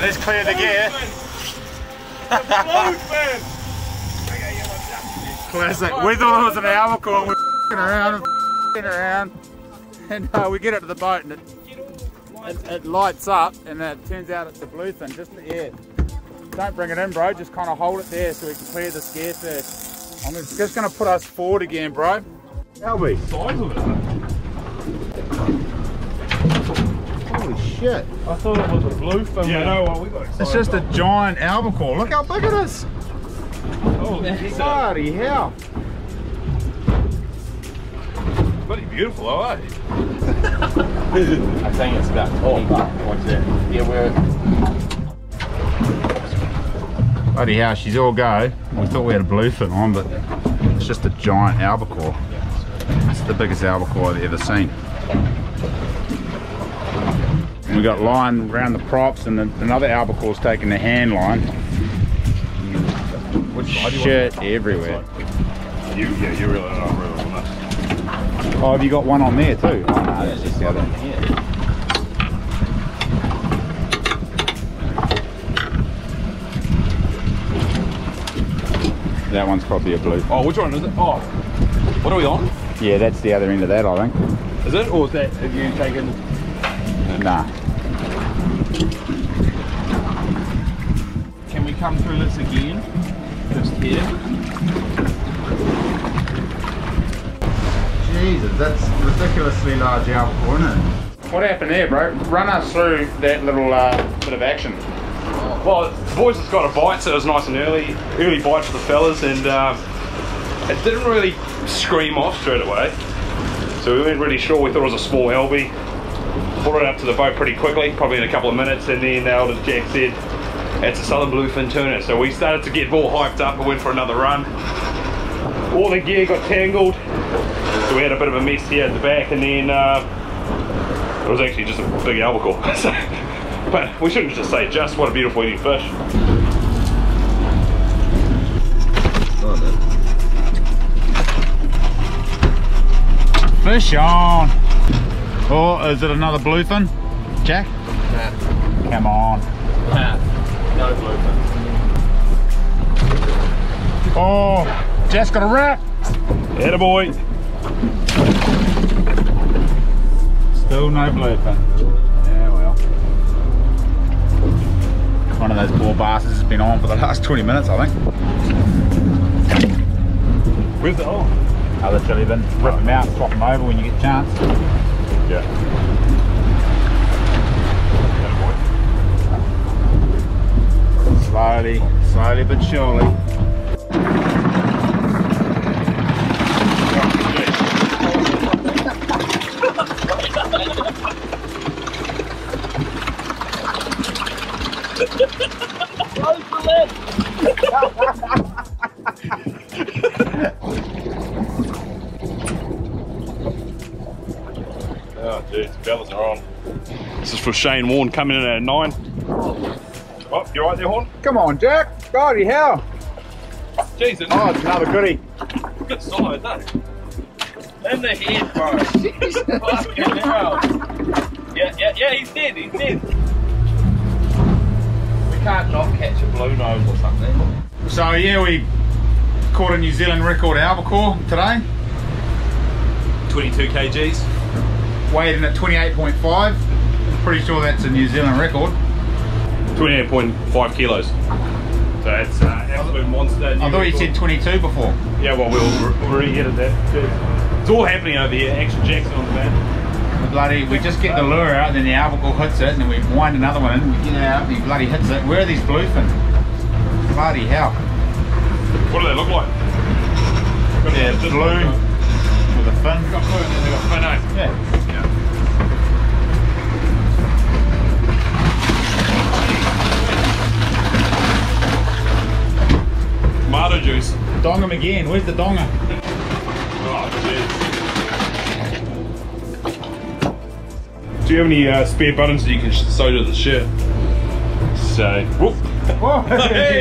Right, let's clear the gear. Classic. We thought it was an albacore. We're f***ing around and f***ing around. And we get up to the boat and it lights up, and it turns out it's a bluefin, just in the air. Don't bring it in, bro, just kind of hold it there so we can clear the gear first. I'm just going to put us forward again, bro. Albie. Size of it. Holy shit. I thought it was a bluefin. Yeah, no, well, we got excited. It's just a giant albacore. Look how big it is. Oh, bloody hell. Bloody beautiful, though, eh? I think it's about 20 bucks. Watch that. Yeah, we're... Bloody hell, she's all go. We thought we had a bluefin on, but it's just a giant albacore. It's the biggest albacore I've ever seen. And we got line around the props, and another albacore's taking the hand line. Shit everywhere. You really are real on us. Oh, have you got one on there too? Oh, no, that's just the other one here. That one's probably a blue. Oh, which one is it? Oh, what are we on? Yeah, that's the other end of that, I think. Is it? Or is that, have you taken? Nah. Can we come through this again? Just here. Jesus, that's ridiculously large albacore, isn't it? What happened there, bro? Run us through that little bit of action. Well, the boys just got a bite, so it was nice and early bite for the fellas, and it didn't really scream off straight away. So we weren't really sure. We thought it was a small albie. Brought it up to the boat pretty quickly, probably in a couple of minutes, and then out, as Jack said, it's a southern bluefin tuna, so we started to get more hyped up and went for another run. All the gear got tangled, so we had a bit of a mess here at the back, and then it was actually just a big albacore. So, but we shouldn't just say just, what a beautiful eating fish. Fish on! Oh, is it another bluefin, Jack? Nah. Come on. Nah. No bluefin. Oh, Jack's got a wrap. Attaboy. Still no bluefin. Yeah, well. One of those poor bastards has been on for the last 20 minutes, I think. Where's the hole? Other chili bin. Rip them out, swap them over when you get a chance. Yeah. Slowly, slowly but surely. Oh, geez, the bellas are on. This is for Shane Warren coming in at 9. Oh, you right there, Horn? Come on, Jack. Bloody hell. Jesus. Oh, it's another goodie. Good size, eh? In the head, bro. Jesus. Fucking hell. Yeah, he's dead. We can't not catch a blue nose or something. So, yeah, we caught a New Zealand record albacore today. 22 kgs. Weighed in at 28.5. Pretty sure that's a New Zealand record. 28.5 kilos. So that's an absolute monster. I thought you said 22 before. Yeah, well, we'll re-edit that. Jeez. It's all happening over here. Action Jackson on the man. Bloody, we just get the lure out, then the albacore hits it, and then we wind another one in, we get it out, and he bloody hits it. Where are these bluefin? Bloody hell. What do they look like? Yeah, blue with a fin. They've got blue and they've got fin, eh? Yeah. Tomato juice. Dong him again. Where's the donger? Oh, jeez. Do you have any spare buttons that you can sew to the shirt? So, whoop. Oh, hey.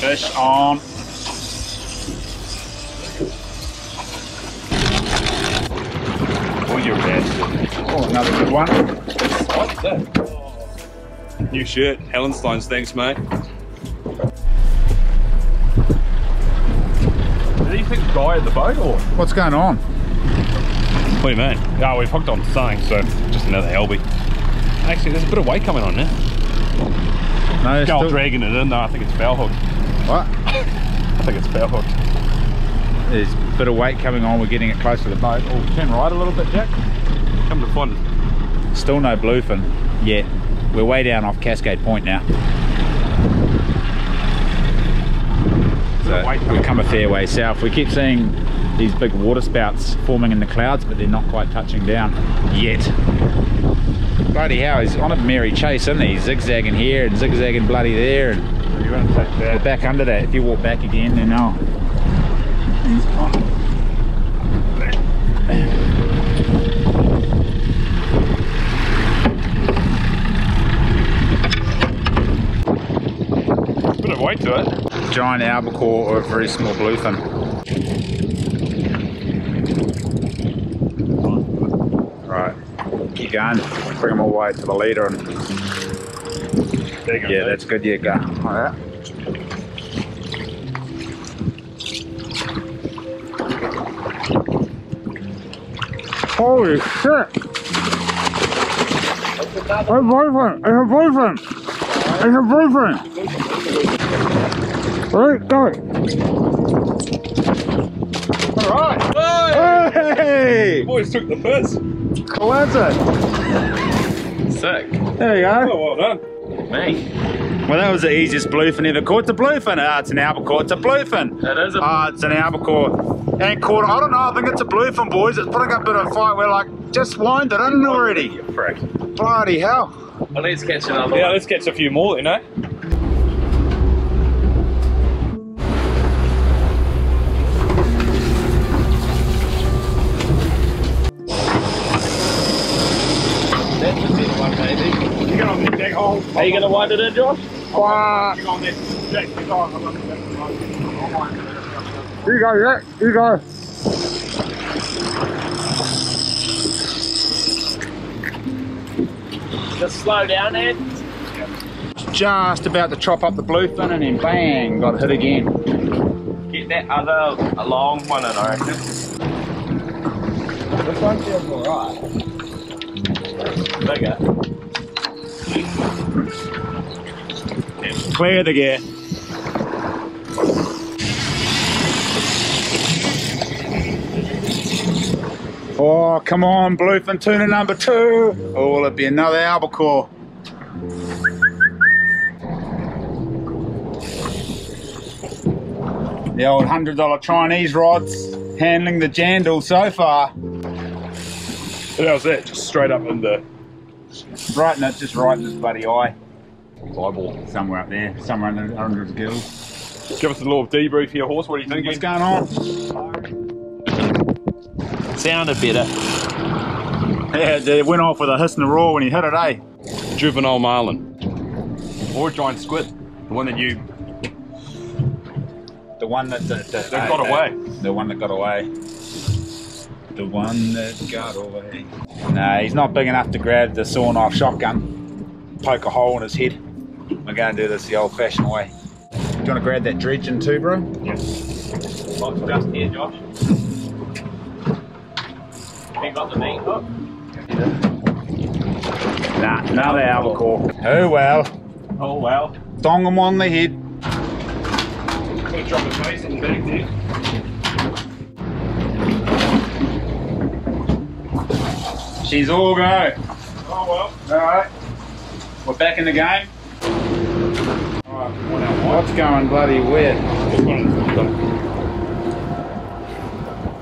Fish on. Oh, another good one. What's that? Oh. New shirt, Helenstein's, thanks mate. Did he think guy at the boat or? What's going on? What do you mean? Oh, we've hooked on something, so just another Helby. Actually, there's a bit of weight coming on now. No, it's still... dragging it in, no, I think it's foul hooked. What? I think it's foul hooked. There's a bit of weight coming on, we're getting it close to the boat. Oh, turn right a little bit, Jack. Come to find it. Still no bluefin yet. We're way down off Cascade Point now. So we've come a fair way south. We keep seeing these big water spouts forming in the clouds, but they're not quite touching down yet. Bloody hell, he's on a merry chase, isn't he? He's zigzagging here and zigzagging bloody there. And you won't take that. We're back under that. If you walk back again, then I'll... Bit of weight to it. Giant albacore or a very small bluefin. Right, keep going. Bring them all the way to the leader. And... yeah, that's good. Yeah, go. Like that. Holy shit! It's a bluefin! It's a bluefin! It's a bluefin! Alright, go! Alright! Hey! Boys took the piss! Cool. Sick! There you go! Oh, well done! Me! Well, that was the easiest bluefin ever caught. It's a bluefin! Ah, it's an albacore, it's a bluefin! It is a bluefin! Ah, it's an albacore! And caught, I don't know, I think it's a bluefin, boys. It's putting up a bit of a fight. We're like, just wind it in already. You prick. Bloody hell. Well, let's catch another one. Yeah, let's catch a few more, you know. That's the best one, baby. You get on that big hole. Are you going to wind it in, Josh? You go on that big hole. I'm going to wind it in. Here you go, Jack. Here you go. Just slow down, Ed. Just about to chop up the bluefin and then bang, got hit again. Get that other long one in, I reckon. This one feels alright. Bigger. Clear the gear. Oh, come on, bluefin tuna number 2. Oh, will it be another albacore? The old $100 Chinese rods handling the jandal so far. What else is that? Just straight up in the... right in it, just right in this bloody eye. Eyeball. Somewhere up there, somewhere under his gills. Give us a little debrief here, horse. What do you think? What's going on? Sounded better. Yeah, it went off with a hiss and a roar when he hit it, eh? Juvenile marlin. Or a giant squid. The one that you... the one that... that got away. The one that got away. The one that got away. Nah, he's not big enough to grab the saw-knife shotgun. Poke a hole in his head. We're going to do this the old-fashioned way. Do you want to grab that dredge in too, bro? Yes. Lots of dust here, Josh. You got the main hook? Nah, another albacore. Oh well. Oh well. Dong him on the head. Gotta drop his face in the back there. She's all go. Oh well. Alright. We're back in the game. Alright, what's going bloody weird?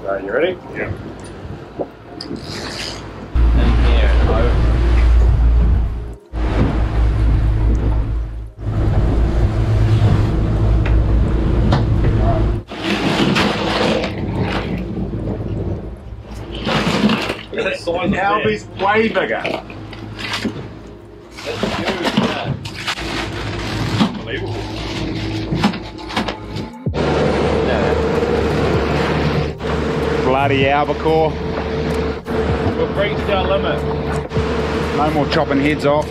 Alright, you ready? Yeah. In here and over. Now he's way bigger. Unbelievable. Bloody albacore. we've reached our limit. No more chopping heads off.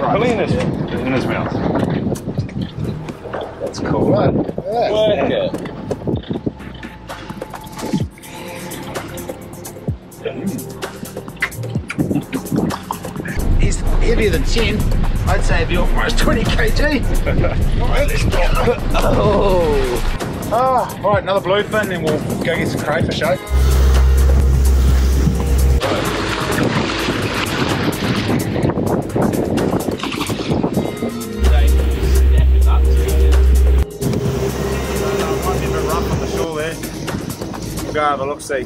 In his mouth. That's cool. Work it. He's heavier than 10. I'd say it'd be almost 20 kg. Alright, let's go. Oh. Alright, another bluefin and we'll go get some crayfish, eh? Go have a look, see.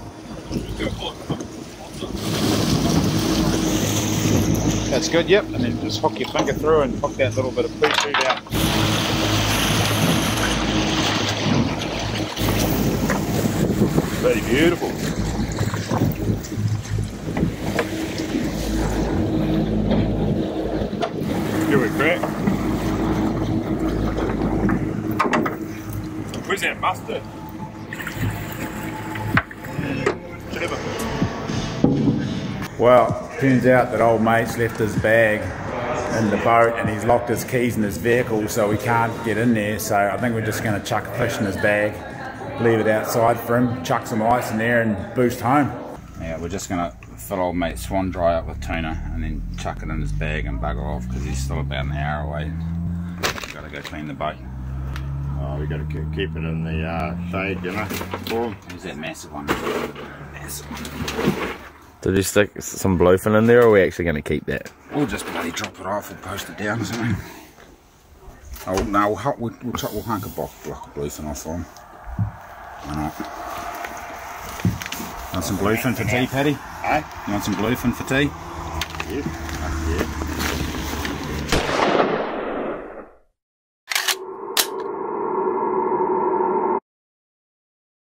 That's good, yep. And then just hook your finger through and hook that little bit of poo food out. Very beautiful. Give it a crack. Where's that mustard? Well, turns out that old mate's left his bag in the boat and he's locked his keys in his vehicle so we can't get in there, so I think we're just going to chuck a fish in his bag, leave it outside for him, chuck some ice in there and boost home. Yeah, we're just going to fill old mate Swan dry up with tuna and then chuck it in his bag and bugger off because he's still about an hour away. We've got to go clean the boat. Oh, we've got to keep it in the shade, you know, for him. There's that massive one. Massive one. Did you stick some bluefin in there, or are we actually going to keep that? We'll just bloody drop it off and post it down or something. Oh no, we'll hunk a block of bluefin off for him. Why not? Want some bluefin for tea, Paddy? Eh? You want some bluefin for tea? Yeah.